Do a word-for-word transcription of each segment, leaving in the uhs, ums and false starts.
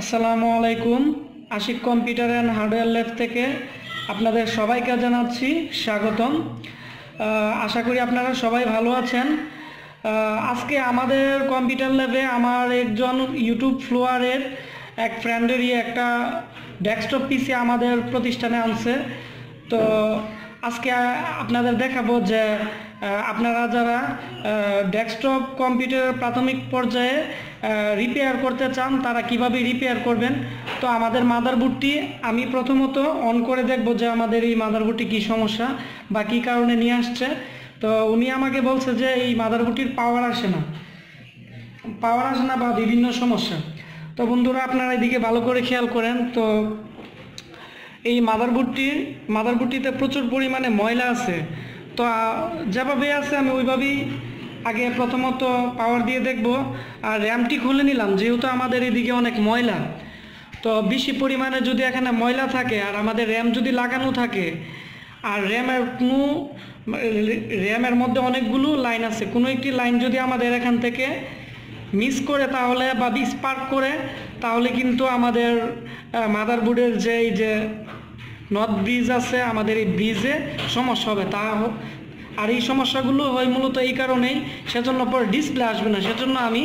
Assalamualaikum Ashik Computer and Hardware Lab থেকে আপনাদের সবাইকে জানাচ্ছি স্বাগতম আশা করি আপনারা সবাই ভালো আছেন আজকে আমাদের কম্পিউটার ল্যাবে আমার একজন ইউটিউব ফ্লোয়ারের এক ফ্রেন্ডেরই একটা ডেস্কটপ পিসি আমাদের প্রতিষ্ঠানে আনছে তো আজকে আপনাদের দেখাবো যে আপনারা যারা ডেস্কটপ কম্পিউটার প্রাথমিক পর্যায়ে রিপেয়ার করতে চান তারা কিভাবে রিপেয়ার করবেন তো আমাদের মাদারবোর্ডটি আমি প্রথমত অন করে দেখব যে আমাদের এই মাদারবোর্ডটি কি সমস্যা বা কি কারণে নিয়ে আসছে তো উনি আমাকে বলছে যে এই মাদারবোর্ডটির পাওয়ার আসে না পাওয়ার আসে না বা বিভিন্ন সমস্যা তো বন্ধুরা আপনারা এদিকে ভালো করে খেয়াল করেন তো এই মাদারবোর্ডটি মাদারবোর্ডটিতে প্রচুর পরিমাণে ময়লা আছে তো যেভাবে আছে আমি ওইভাবেই আগে প্রথমত পাওয়ার দিয়ে দেখব আর র্যামটি খুলে নিলাম যেহেতু আমাদের এদিকে অনেক ময়লা তো বেশি পরিমাণে যদি এখানে ময়লা থাকে আর আমাদের র্যাম যদি লাগানো থাকে আর র্যামের কোনো র্যামের মধ্যে অনেকগুলো লাইন আছে কোনো একটি লাইন যদি আমাদের এখান থেকে মিস করে তাহলে বা স্পার্ক করে তাহলে কিন্তু আমাদের মাদারবোর্ডের যেই যে নর্থ ব্রিজ আছে আমাদের এই ব্রিজে সমস্যা হবে তা আর এই সমস্যাগুলো হয় মূলত এই কারণেই সেজন্য পর ডিসপ্লে আসবে না সেজন্য আমি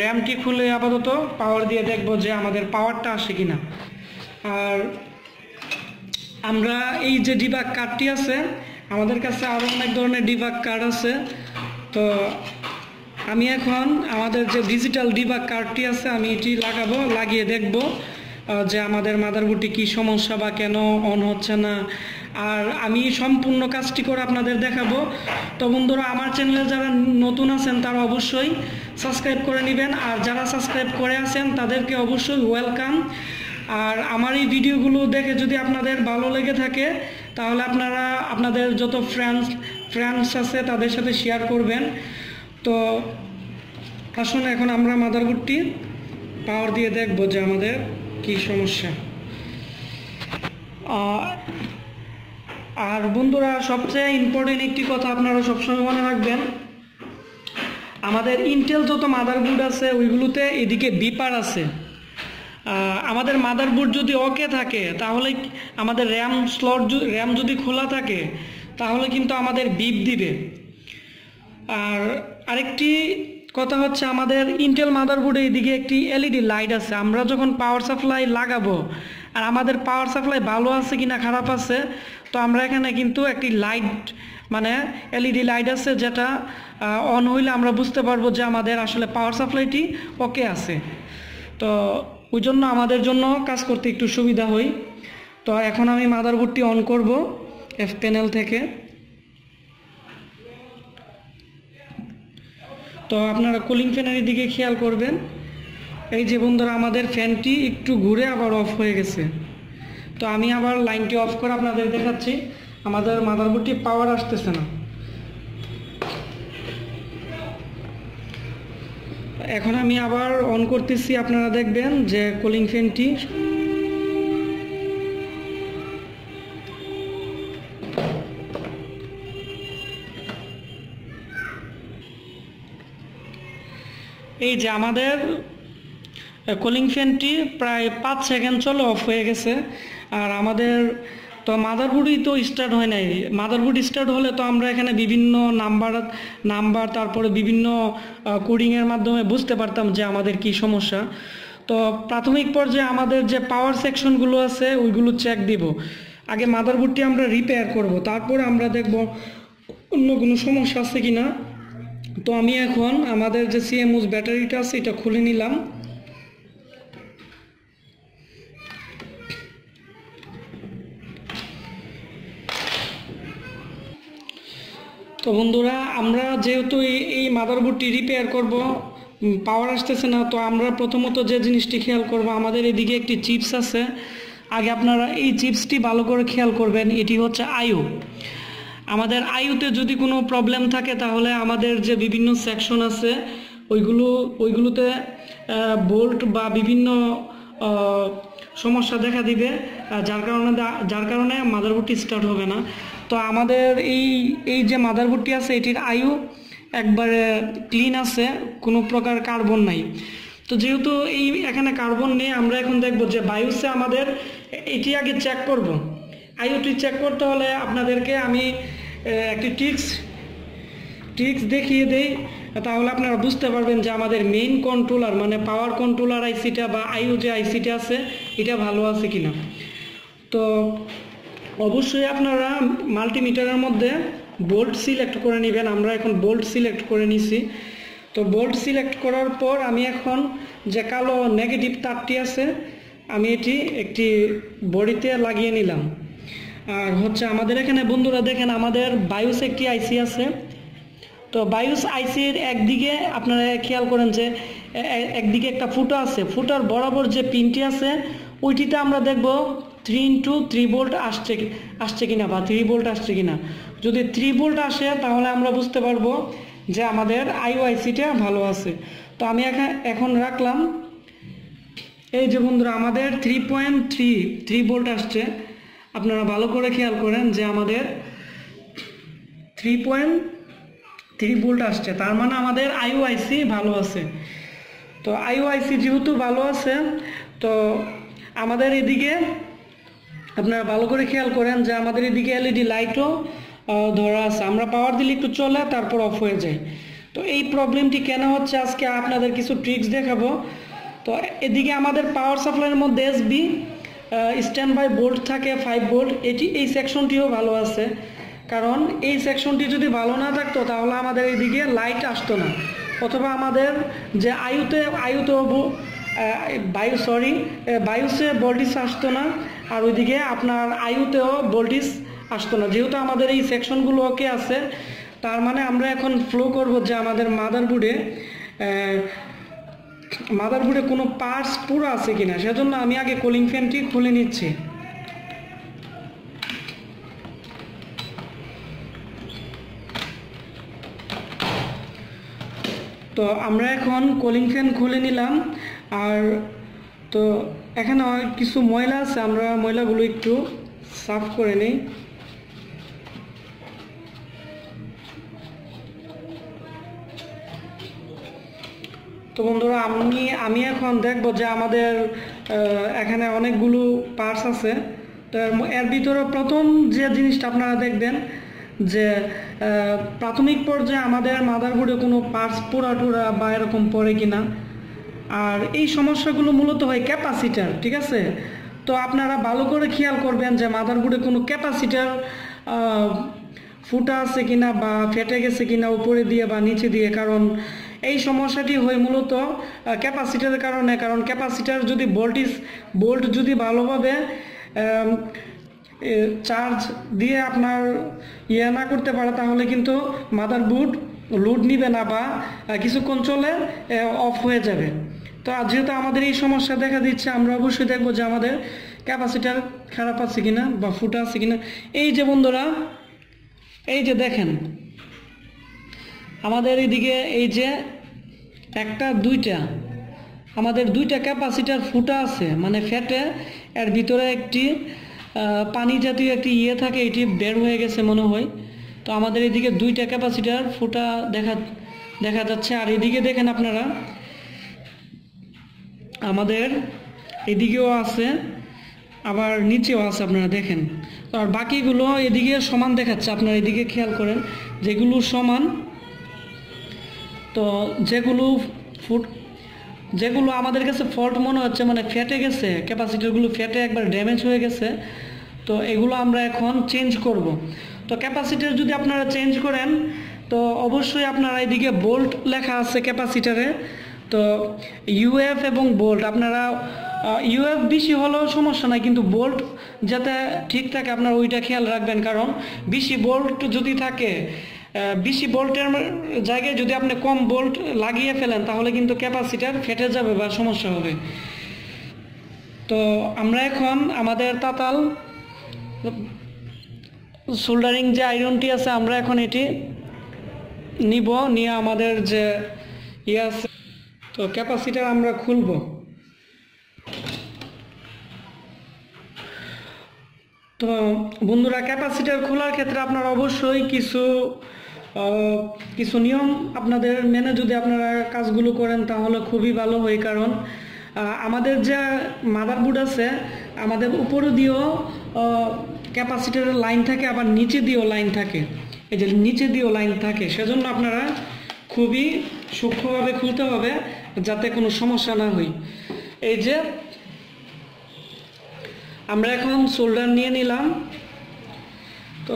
র্যামটি খুলে আপাতত পাওয়ার দিয়ে দেখব যে আমাদের পাওয়ারটা আসে কিনা আর আমরা এই যে ডিবাগ কার্ডটি আছে আমাদের কাছে আরও অনেক ধরনের ডিবাগ কার্ড আছে তো আমি এখন আমাদের যে ডিজিটাল ডিবাগ কার্ডটি আছে আমি এটি লাগাবো লাগিয়ে দেখব যে আমাদের মাদারবোর্ডটি কি সমস্যা বা কেন অন হচ্ছে না আর আমি সম্পূর্ণ কাজটি করে আপনাদের দেখাবো তো বন্ধুরা আমার চ্যানেলে যারা নতুন আছেন তারা অবশ্যই সাবস্ক্রাইব করে নেবেন আর যারা সাবস্ক্রাইব করে আছেন তাদেরকে অবশ্যই ওয়েলকাম আর আমার এই ভিডিওগুলো দেখে যদি আপনাদের ভালো লেগে থাকে তাহলে আপনারা আপনাদের যত ফ্রেন্ডস ফ্রেন্ডস আছে তাদের সাথে শেয়ার করবেন তো আসুন এখন আমরা মাদারবোর্ডটি পাওয়ার দিয়ে দেখব যে আমাদের কি সমস্যা আর বন্ধুরা সবচেয়ে ইম্পর্টেন্ট একটি কথা আপনারা সবসময় মনে রাখবেন আমাদের ইন্টেল যত মাদারবোর্ড আছে ওইগুলোতে এদিকে বিপার আছে আমাদের মাদারবোর্ড যদি ওকে থাকে তাহলে আমাদের র্যাম স্লট র্যাম যদি খোলা থাকে তাহলে কিন্তু আমাদের বিপ দিবে আর আরেকটি কথা হচ্ছে আমাদের ইন্টেল মাদারবোর্ডে এদিকে একটি এলইডি লাইট আছে আমরা যখন পাওয়ার সাপ্লাই লাগাবো আর আমাদের পাওয়ার সাপ্লাই ভালো আছে কিনা খারাপ আছে তো আমরা এখানে কিন্তু একটি লাইট মানে এলইডি লাইট আছে যেটা অন হইলে আমরা বুঝতে পারবো যে আমাদের আসলে পাওয়ার সাপ্লাইটি ওকে আছে তো ওই জন্য আমাদের জন্য কাজ করতে একটু সুবিধা হয় তো এখন আমি মাদারবোর্ডটি অন করব এফ প্যানেল থেকে তো আপনারা কুলিং ফ্যানের দিকে খেয়াল করবেন এই যে বন্ধুরা আমাদের ফ্যানটি একটু ঘুরে আবার অফ হয়ে গেছে তো আমি আবার লাইনটি অফ করে আপনাদের দেখাচ্ছি আমাদের মাদারবোর্ডটি পাওয়ার আসতেছে না এখন আমি আবার অন করতেছি আপনারা দেখবেন যে কুলিং ফ্যানটি এই যে আমাদের কুলিং ফ্যানটি প্রায় পাঁচ সেকেন্ড চলে অফ হয়ে গেছে আর আমাদের তো মাদারবোর্ডই তো স্টার্ট হয় নাই মাদারবোর্ড স্টার্ট হলে তো আমরা এখানে বিভিন্ন নাম্বার নাম্বার তারপরে বিভিন্ন কোডিংয়ের মাধ্যমে বুঝতে পারতাম যে আমাদের কি সমস্যা তো প্রাথমিক পর্যায়ে আমাদের যে পাওয়ার সেকশনগুলো আছে ওইগুলো চেক দিব আগে মাদারবোর্ডটি আমরা রিপেয়ার করব তারপর আমরা দেখব অন্য কোনো সমস্যা আছে কি না তো আমি এখন আমাদের যে সিএমইউর ব্যাটারিটা আছে এটা খুলে নিলাম তো বন্ধুরা আমরা যেহেতু এই মাদারবোর্ডটি রিপেয়ার করব পাওয়ার আসতেছে না তো আমরা প্রথমত যে জিনিসটি খেয়াল করব আমাদের এদিকে একটি চিপস আছে আগে আপনারা এই চিপসটি ভালো করে খেয়াল করবেন এটি হচ্ছে আইও আমাদের আইওতে যদি কোনো প্রবলেম থাকে তাহলে আমাদের যে বিভিন্ন সেকশন আছে ওইগুলো ওইগুলোতে বোল্ট বা বিভিন্ন সমস্যা দেখা দিবে যার কারণে যার কারণে মাদারবোর্ডটি স্টার্ট হবে না তো আমাদের এই এই যে মাদারবোর্ডটি আছে এটির আইও একবারে ক্লিন আছে কোনো প্রকার কার্বন নাই तो जेहेतु ये कार्बन नहीं देखो जो बायुसे ये आगे चेक करब आईओटी चेक करते हमें अपन के एक ट्रिक्स ट्रिक्स देखिए दी अपनारा बुझते पर मेन कंट्रोलर मैं पावर कंट्रोलर आईसीटा आईओ जो आईसीटा आटा भलो आना तो अवश्य अपनारा माल्टीमिटार मध्य बोल्ट सिलेक्ट कर बोल्ट सिलेक्ट कर तो बोल्ट सिलेक्ट करार पर आमी एखन जे कालो नेगेटिव तारटी आछे आमी एटी एकटी बडिते लागिए निलाम आर होच्छे आमादेर एखाने बंधुरा देखें आमादेर बायोस एकटी आईसी आछे तो बायोस आईसिर एकदिके आपनारा खेयाल करेन जे एकदिके एकटा फुटा आछे फुटार बराबर जे पिनटी आछे ओइटिते आमरा देखबो थ्री इंटू थ्री बोल्ट आसछे आसछे किना बा थ्री बोल्ट आसछे किना जदि थ्री बोल्ट आसे ताहले आमरा बुझते पारबो जे आमादेर आईओआईसीटा भालो आछे तो आमी एखन राखलाम एई जे बंधुरा आमादेर three point three three volt आसछे आपनारा भालो करे खेयाल करें जे आमादेर थ्री पॉइंट थ्री बोल्ट आसछे तार माने आमादेर आईओआईसी भालो आछे तो आईओआईसी जेहेतु भालो आछे तो आमादेर एदिके आपनारा भालो करे खेयाल करें जे आमादेर एदिके एलईडी लाइटो धरा आमरा पावर दिले एकटू चले तारपर अफ हो जाए तो ये प्रब्लेमटी केन होच्छे आजके आपनादेर किछु ट्रिक्स देखाबो तो एदिके आमादेर पावर साप्लाइर मध्य S B stand by volt थाके फाइव बोल्ट एटी एई सेक्शनटिओ भालो आछे कारण एई सेक्शनटी जोदि भालो ना थाकतो ताहले आमादेर एदिके लाइट आसतो ना अथवा आमादेर जे आयुते आयुते वायु सरि वायुसे भोल्टेज आसतो ना और ओइदिके आपनार आयुतेओ भोल्टेज आसतो ना जेहेतु आमादेर एई सेक्शनगुलो ओके आछे तार माने आमरा एखन फ्लो करब जे आमादेर मादारबोर्डे मादारबोर्डे कोनो पार्ट्स पुरो आछे किना सेजोन्नो आमी आगे कुलिंग फैनटी खुले निच्छि तो आमरा एखन कुलिंग फैन खुले निलाम आर तो एखाने किछु मयला आछे आमरा मयलागुलो एकटु साफ करे नेइ तो बंधुरा आमी एखन देखबो जे आमादेर एखाने अनेकगुलो पार्ट्स आछे तो एर भितरे प्रथम जे जिनिसटा आपनारा देखबेन जे प्राथमिक पर्याये आमादेर मादारबोर्डे कोनो पार्ट्स पोड़ा टोड़ा बा एरकम पड़े किना आर एई समस्यागुलो मूलत हय कैपासिटर ठीक आछे तो आपनारा भालो करे खेयाल करबेन जे मादारबोर्डे कोनो कैपासिटर फुटा आछे किना बा फेटे गेछे किना उपरे दिए बा निचे दिए कारण এই সমস্যাটি হয় মূলত ক্যাপাসিটরের কারণে কারণ ক্যাপাসিটর যদি ভোল্টেজ ভোল্ট যদি ভালোভাবে চার্জ দিয়ে আপনার ইয়া না করতে পারে তাহলে কিন্তু মাদারবোর্ড লোড নেবে না বা কিছুক্ষণ চলে অফ হয়ে যাবে তো আজ যেহেতু আমাদের এই সমস্যা দেখা দিচ্ছে আমরা অবশ্যই দেখব যে আমাদের ক্যাপাসিটর খারাপ আছে কিনা বা ফুটা আছে কিনা এই যে বন্ধুরা এই যে দেখেন आमादेर एदिके एई जे एकटा दुइटा आमादेर दुइटा कैपासिटर फुटा आछे माने फेटे एर भितरे एकटी पानी जातीय एकटी इये थाके एटी बेर हये गेछे मने हय तो आमादेर एदिके दुइटा कैपासिटर फुटा देखा देखा जाच्छे आर एदिके देखेन आपनारा आमादेर एदिकेओ आछे आबार नीचेओ आछे आपनारा देखेन तो आर बाकिगुलो एदिके समान देखाच्छे आपनारा एदिके खेयाल करेन जेगुलो समान तो जेगुलो फुट जेगुलो आमादेर काछे फल्ट मने होच्छे माने फेटे गेछे कैपासिटरगुलो फेटे एकबार डैमेज हये गेछे तो एगुलो आमरा एखन चेंज करब तो कैपासिटर जोदि आपनारा चेंज करेन तो अवश्यई आपनारा एदिके बोल्ट लेखा आछे कैपासिटरे तो इउएफ एबं बोल्ट आपनारा इउएफ बेशी होलेও समस्या नाई किन्तु बोल्ट जाते ठीक थाके आपनारा ओइटा खेयाल राखबेन कारण बेशी बोल्ट जोदि थाके बीस बोल्टर जगह जो अपने कम बोल्ट लागिए फेलें ताहले किन्तु कैपासिटर फेटे जाबे बा समस्या होबे तो आमरा एखन आमादेर ताताल सोल्डारिंग जे आयरनटी आछे आमरा एखन एटी निब निये आमादेर जे इया आछे तो कैपासिटर आमरा खुलबो तो बंधुरा कैपासिटर खोलार क्षेत्रे आपनारा अवश्यई किछु কিছু নিয়ম আপনাদের মেনে যদি আপনারা কাজগুলো করেন তাহলে খুবই ভালো হয়। কারণ আমাদের যে মাদারবোর্ড আছে আমাদের উপরে দিয়েও ক্যাপাসিটরের লাইন থাকে, আবার নিচে দিয়েও লাইন থাকে, এই যে নিচে দিয়েও লাইন থাকে, সেজন্য আপনারা খুবই সূক্ষ্মভাবে খুলতে হবে যাতে কোনো সমস্যা না হয়। এই যে আমরা এখন সোল্ডার নিয়ে নিলাম, তো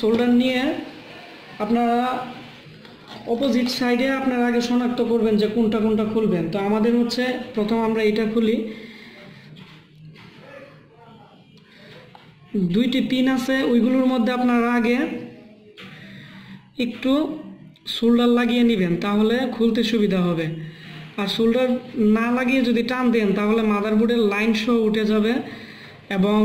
সোল্ডার নিয়ে আপনারা অপোজিট সাইডে আপনারা আগে শনাক্ত করবেন যে কোনটা কোনটা খুলবেন। তো আমাদের হচ্ছে প্রথম আমরা এটা খুলি, দুইটি পিন আছে ওইগুলোর মধ্যে আপনারা আগে একটু সোল্ডার লাগিয়ে নেবেন, তাহলে খুলতে সুবিধা হবে। আর সোল্ডার না লাগিয়ে যদি টান দেন তাহলে মাদারবোর্ডের লাইন সহ উঠে যাবে এবং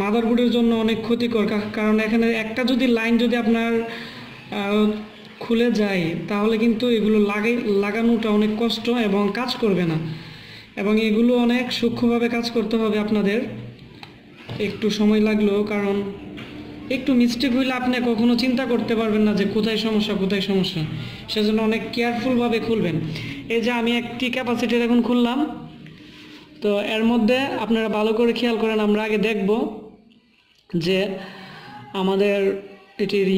মাদারবোর্ডের জন্য অনেক ক্ষতিকর। কারণ এখানে একটা যদি লাইন যদি আপনার খুলে যায় তাহলে কিন্তু এগুলো লাগে লাগানোটা অনেক কষ্ট এবং কাজ করবে না, এবং এগুলো অনেক সূক্ষ্মভাবে কাজ করতে হবে আপনাদের, একটু সময় লাগলো। কারণ একটু মিস্টেক হইলে আপনি কখনো চিন্তা করতে পারবেন না যে কোথায় সমস্যা কোথায় সমস্যা, সেজন্য অনেক কেয়ারফুলভাবে খুলবেন। এই যে আমি একটি ক্যাপাসিটার এখন খুললাম, তো এর মধ্যে আপনারা ভালো করে খেয়াল করেন, আমরা আগে দেখব যে আমাদের এটির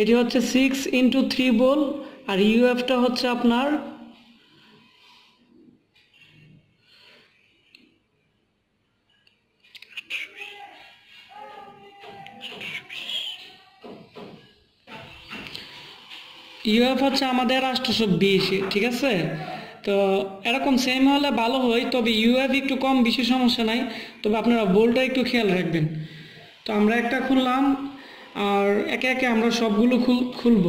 এটি হচ্ছে সিক্স ইন্টু থ্রি বোল, আর ইউএফটা হচ্ছে আপনার ইউএফ হচ্ছে আমাদের আটশো বিশ, ঠিক আছে। তো এরকম সেম হলে ভালো হয়, তবে ইউএফ একটু কম, বেশি সমস্যা নাই, তবে আপনারা বোল্টটা একটু খেয়াল রাখবেন। তো আমরা একটা খুললাম, আর একে একে আমরা সবগুলো খুল খুলব।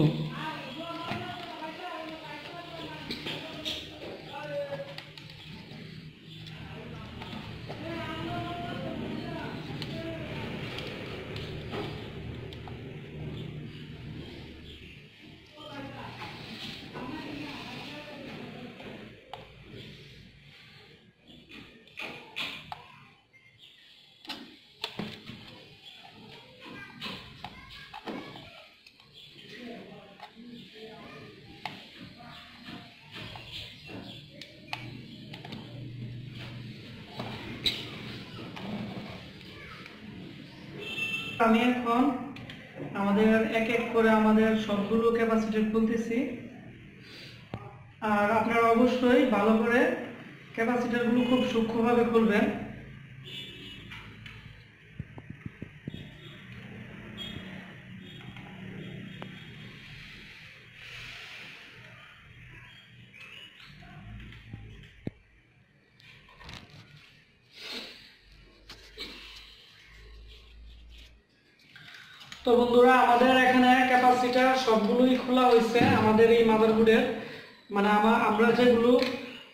আমি এখন আমাদের এক এক করে আমাদের সবগুলো ক্যাপাসিটর খুলতেছি, আর আপনারা অবশ্যই ভালো করে ক্যাপাসিটরগুলো খুব সূক্ষ্মভাবে খুলবেন। তো বন্ধুরা আমাদের এখানে ক্যাপাসিটার সবগুলোই খোলা হয়েছে আমাদের এই মাদারবোর্ডের, মানে আমরা যেগুলো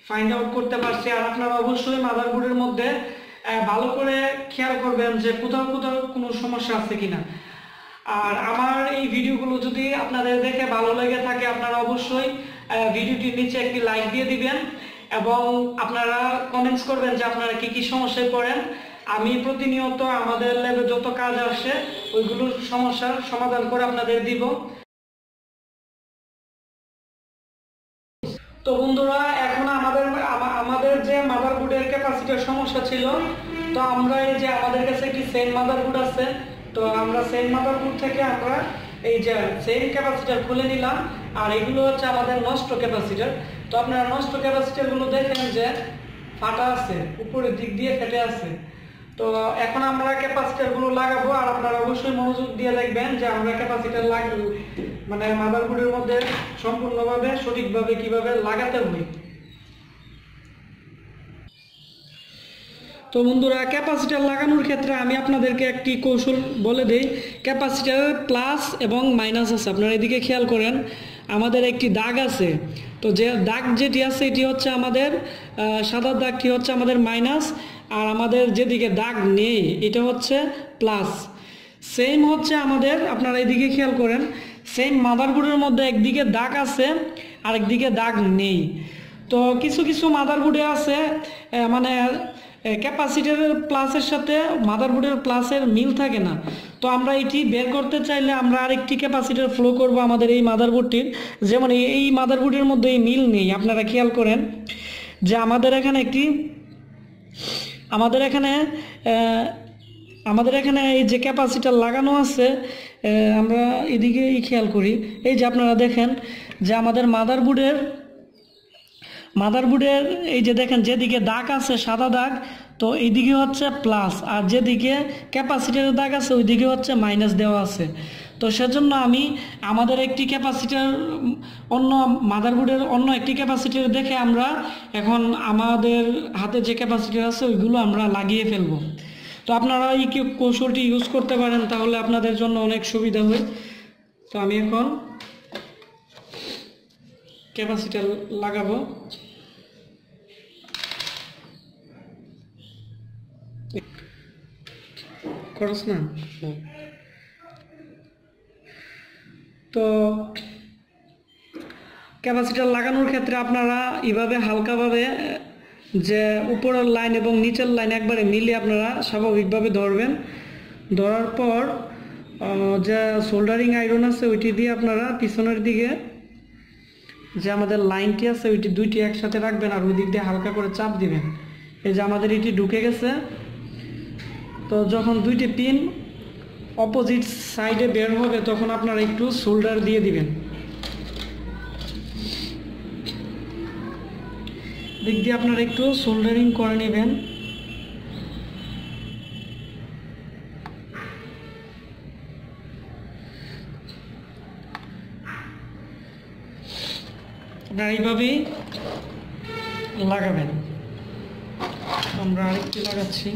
ফাইন্ড আউট করতে পারছি। আর আপনারা অবশ্যই মাদারবোর্ডের মধ্যে ভালো করে খেয়াল করবেন যে কোথাও কোথাও কোনো সমস্যা আছে কিনা। আর আমার এই ভিডিওগুলো যদি আপনাদের দেখে ভালো লেগে থাকে আপনারা অবশ্যই ভিডিওটির নিচে একটি লাইক দিয়ে দিবেন, এবং আপনারা কমেন্টস করবেন যে আপনারা কি কি সমস্যায় পড়েন। আমি প্রতিনিয়ত আমাদের ল্যাবে যত কাজ আসে ওইগুলোর সমস্যার সমাধান করে আপনাদের দিব। তো বন্ধুরা এখন আমাদের আমাদের যে মাদারবোর্ডের ক্যাপাসিটির সমস্যা ছিল, তো আমরা এই যে আমাদের কাছে একটি সেম মাদারবোর্ড আছে, তো আমরা সেম মাদারবোর্ড থেকে আমরা এই যে সেম ক্যাপাসিটার খুলে নিলাম। আর এগুলো হচ্ছে আমাদের নষ্ট ক্যাপাসিটার। তো আপনারা নষ্ট ক্যাপাসিটারগুলো দেখেন যে ফাটা আছে, উপরের দিক দিয়ে ফেটে আছে। তো এখন আমরা ক্যাপাসিটারগুলো লাগাবো, আর আপনারা অবশ্যই মনোযোগ দিয়ে দেখবেন যে আমরা ক্যাপাসিটার লাগব মানে মাদারবোর্ডের মধ্যে সম্পূর্ণভাবে সঠিকভাবে কিভাবে লাগাতে হবে। তো বন্ধুরা ক্যাপাসিটার লাগানোর ক্ষেত্রে আমি আপনাদেরকে একটি কৌশল বলে দিই। ক্যাপাসিটার প্লাস এবং মাইনাস আছে, আপনারা এদিকে খেয়াল করেন আমাদের একটি দাগ আছে। তো যে দাগ যেটি আছে এটি হচ্ছে আমাদের সাদা দাগটি হচ্ছে আমাদের মাইনাস, আর আমাদের যেদিকে দাগ নেই এটা হচ্ছে প্লাস। সেম হচ্ছে আমাদের, আপনারা এদিকে খেয়াল করেন, সেম মাদারবোর্ডের মধ্যে একদিকে দাগ আছে আরেকদিকে দাগ নেই। তো কিছু কিছু মাদারবোর্ডে আছে মানে ক্যাপাসিটরের প্লাসের সাথে মাদারবোর্ডের প্লাসের মিল থাকে না। তো আমরা এটি বের করতে চাইলে আমরা আরেকটি ক্যাপাসিটর ফ্লো করব আমাদের এই মাদারবোর্ডটির, যেমন এই মাদারবোর্ডের মধ্যে এই মিল নেই। আপনারা খেয়াল করেন যে আমাদের এখানে একটি আমাদের এখানে আমাদের এখানে এই যে ক্যাপাসিটার লাগানো আছে, আমরা এদিকে খেয়াল করি, এই যে আপনারা দেখেন যে আমাদের মাদারবোর্ডের মাদারবোর্ডের এই যে দেখেন যেদিকে দাগ আছে সাদা দাগ, তো এইদিকে হচ্ছে প্লাস, আর যেদিকে ক্যাপাসিটারের দাগ আছে ওইদিকে হচ্ছে মাইনাস দেওয়া আছে। তো সেজন্য আমি আমাদের একটি ক্যাপাসিটার অন্য মাদারবোর্ডের অন্য একটি ক্যাপাসিটার দেখে আমরা এখন আমাদের হাতে যে ক্যাপাসিটার আছে ওইগুলো আমরা লাগিয়ে ফেলব। তো আপনারা এই কৌশলটি ইউজ করতে পারেন, তাহলে আপনাদের জন্য অনেক সুবিধা হয়। তো আমি এখন ক্যাপাসিটার লাগাবো। করস না তো ক্যাপাসিটার লাগানোর ক্ষেত্রে আপনারা এভাবে হালকাভাবে যে উপরের লাইন এবং নিচের লাইন একবারে মিলিয়ে আপনারা স্বাভাবিকভাবে ধরবেন। ধরার পর যে সোল্ডারিং আয়রন আছে ওইটি দিয়ে আপনারা পিছনের দিকে যে আমাদের লাইনটি আছে ওইটি দুইটি একসাথে রাখবেন, আর ওই দিক দিয়ে হালকা করে চাপ দিবেন। এই যে আমাদের এটি ঢুকে গেছে। তো যখন দুইটি পিন অপোজিট সাইডে বের হবে তখন আপনারা একটু সোল্ডার দিয়ে দিবেন। দিক দিয়ে আপনারা একটু সোল্ডারিং করে নেবেন। আপনারা এইভাবেই লাগাবেন। আমরা আরেকটি লাগাচ্ছি।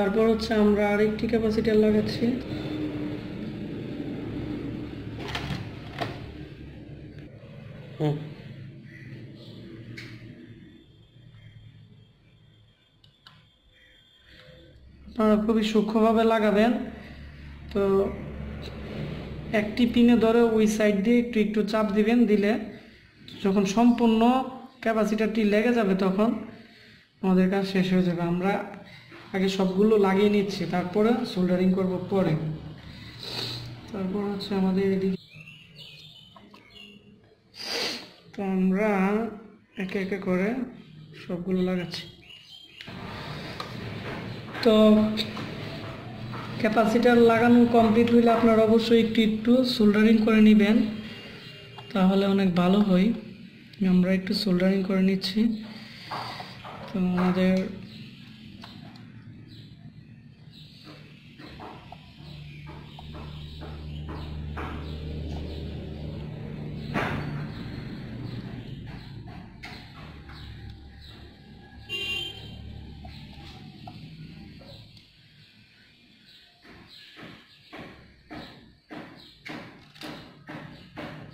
তারপর হচ্ছে আমরা আরেকটি ক্যাপাসিটার লাগাচ্ছি। আপনারা খুবই সূক্ষ্মভাবে লাগাবেন। তো একটি পিনে ধরে ওই সাইড দিয়ে একটু একটু চাপ দিবেন, দিলে যখন সম্পূর্ণ ক্যাপাসিটারটি লেগে যাবে তখন আমাদের কাজ শেষ হয়ে যাবে। আমরা আগে সবগুলো লাগিয়ে নিচ্ছি, তারপরে সোল্ডারিং করব পরে। তারপর হচ্ছে আমাদের এদিকে তো আমরা একে একে করে সবগুলো লাগাচ্ছি। তো ক্যাপাসিটার লাগানো কমপ্লিট হইলে আপনারা অবশ্যই একটু একটু সোল্ডারিং করে নেবেন, তাহলে অনেক ভালো হয়। আমরা একটু সোল্ডারিং করে নিচ্ছি। তো আমাদের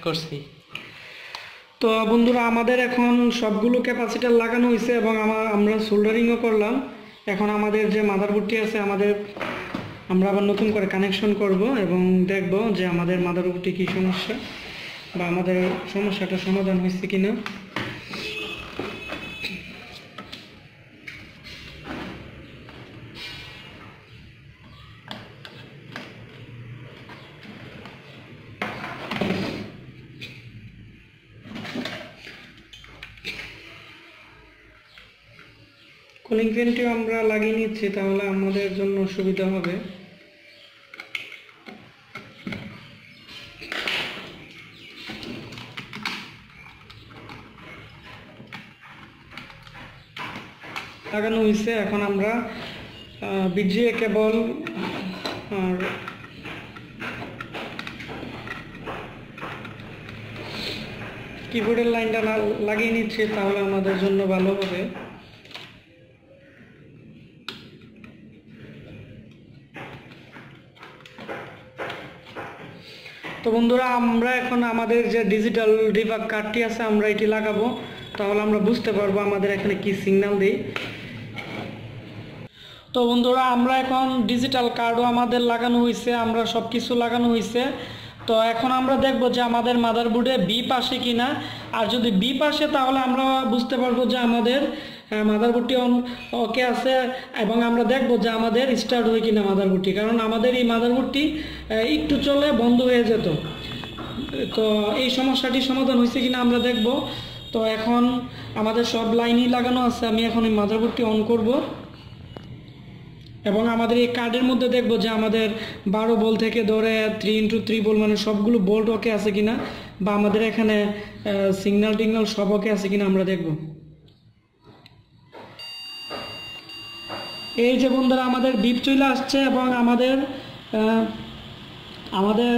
করছি। তো বন্ধুরা, আমাদের এখন সবগুলো ক্যাপাসিটার লাগানো হয়েছে এবং আমার আমরা সোল্ডারিংও করলাম। এখন আমাদের যে মাদারবোর্ডটি আছে আমাদের আমরা আবার নতুন করে কানেকশন করব এবং দেখব যে আমাদের মাদারবোর্ডটি কী সমস্যা বা আমাদের সমস্যাটা সমাধান হয়েছে কিনা। কুলিং ফ্যানটিও আমরা লাগিয়ে নিচ্ছি, তাহলে আমাদের জন্য সুবিধা হবে। লাগানো হয়েছে। এখন আমরা বিজিএ কেবল আর কিবোর্ডের লাইনটা লাগিয়ে নিচ্ছি, তাহলে আমাদের জন্য ভালো হবে। তো বন্ধুরা, আমরা এখন আমাদের যে ডিজিটাল ডিবাগ কার্ডটি আছে আমরা এটি লাগাবো, তাহলে আমরা বুঝতে পারবো আমাদের এখানে কি সিগন্যাল দেই। তো বন্ধুরা, আমরা এখন ডিজিটাল কার্ডও আমাদের লাগানো হয়েছে, আমরা সব কিছু লাগানো হয়েছে। तो এখন আমরা দেখব যে আমাদের মাদারবোর্ডে বি পাশে কিনা আর যদি বি পাশে তাহলে আমরা বুঝতে পারবো যে আমাদের মাদারবোর্ডটি ওকে আছে এবং আমরা দেখব যে আমাদের স্টার্ট হয় কিনা মাদারবোর্ডটি কারণ আমাদের এই মাদারবোর্ডটি একটু চলে বন্ধ হয়ে যেত তো এই সমস্যাটি সমাধান হয়েছে কিনা আমরা দেখব তো এখন আমাদের সব লাইনই লাগানো আছে আমি এখন এই মাদারবোর্ডটি অন করব এবং আমাদের এই কার্ডের মধ্যে দেখব যে আমাদের বারো বল থেকে ধরে তিন ইনটু তিন বল মানে সবগুলো বোল্ট ওকে আছে কিনা বা আমাদের এখানে সিগন্যাল টিগনাল সব ওকে আছে কিনা আমরা দেখব এই যে বন্ধুরা আমাদের বিপ চলে আসছে এবং আমাদের আমাদের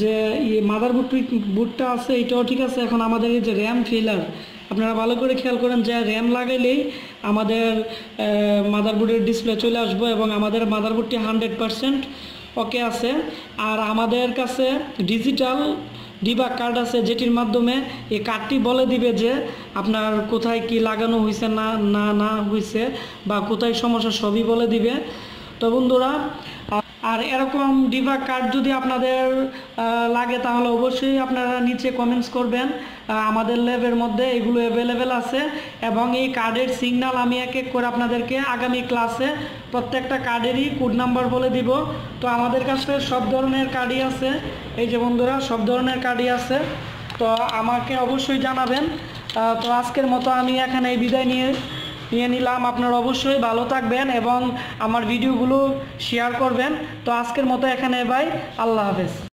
যে এই মাদারবোর্ড বুটটা আছে এটাও ঠিক আছে এখন আমাদের এই যে র‍্যাম ফিলার আপনারা ভালো করে খেয়াল করেন যে র‍্যাম লাগাইলেই আমাদের মাদারবোর্ডের ডিসপ্লে চলে আসবে এবং আমাদের মাদারবোর্ডটি একশো পার্সেন্ট ওকে আছে আর আমাদের কাছে ডিজিটাল ডিবাগ কার্ড আছে যেটির মাধ্যমে এই কার্ডটি বলে দিবে যে আপনার কোথায় কি লাগানো হয়েছে না না না হয়েছে বা কোথায় সমস্যা সবই বলে দিবে তো বন্ধুরা আর এরকম ডিবাগ কার্ড যদি আপনাদের লাগে তাহলে অবশ্যই আপনারা নিচে কমেন্টস করবেন আমাদের ল্যাবের মধ্যে এগুলো অ্যাভেলেবেল আছে এবং এই কার্ডের সিগন্যাল আমি এক এক করে আপনাদেরকে আগামী ক্লাসে প্রত্যেকটা কার্ডেরই কোড নাম্বার বলে দিব তো আমাদের কাছে সব ধরনের কার্ডই আছে এই যে বন্ধুরা সব ধরনের কার্ডই আছে তো আমাকে অবশ্যই জানাবেন তো আজকের মতো আমি এখানে বিদায় নিয়ে নিয়ে নিলাম আপনারা অবশ্যই ভালো থাকবেন এবং আমার ভিডিওগুলো শেয়ার করবেন তো আজকের মতো এখানে বাই আল্লাহ হাফেজ।